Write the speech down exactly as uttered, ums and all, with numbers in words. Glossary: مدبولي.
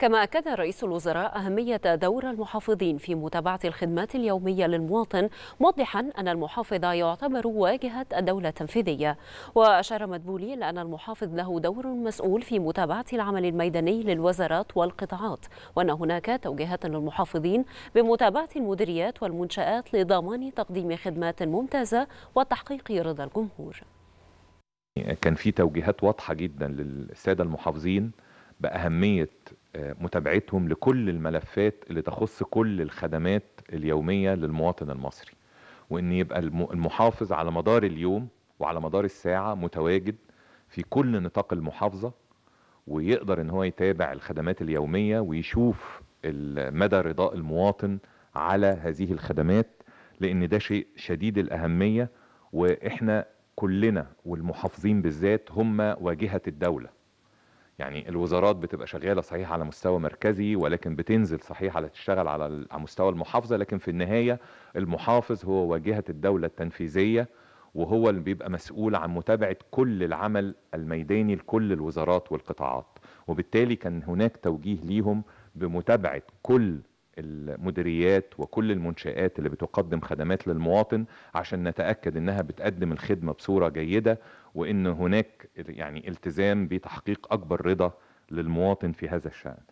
كما أكد رئيس الوزراء أهمية دور المحافظين في متابعة الخدمات اليومية للمواطن، موضحا أن المحافظ يعتبر واجهة الدولة التنفيذية. وأشار مدبولي إلى أن المحافظ له دور مسؤول في متابعة العمل الميداني للوزارات والقطاعات، وأن هناك توجيهات للمحافظين بمتابعة المديريات والمنشآت لضمان تقديم خدمات ممتازة وتحقيق رضا الجمهور. كان في توجيهات واضحة جدا للسادة المحافظين بأهمية متابعتهم لكل الملفات اللي تخص كل الخدمات اليومية للمواطن المصري، وإن يبقى المحافظ على مدار اليوم وعلى مدار الساعة متواجد في كل نطاق المحافظة، ويقدر إن هو يتابع الخدمات اليومية ويشوف مدى رضاء المواطن على هذه الخدمات، لأن ده شيء شديد الأهمية. وإحنا كلنا والمحافظين بالذات هم واجهة الدولة. يعني الوزارات بتبقى شغالة صحيح على مستوى مركزي، ولكن بتنزل صحيح على تشتغل على مستوى المحافظة، لكن في النهاية المحافظ هو واجهة الدولة التنفيذية، وهو اللي بيبقى مسؤول عن متابعة كل العمل الميداني لكل الوزارات والقطاعات. وبالتالي كان هناك توجيه ليهم بمتابعة كل المديريات وكل المنشآت اللي بتقدم خدمات للمواطن، عشان نتأكد انها بتقدم الخدمة بصورة جيدة، وان هناك يعني التزام بتحقيق اكبر رضا للمواطن في هذا الشأن.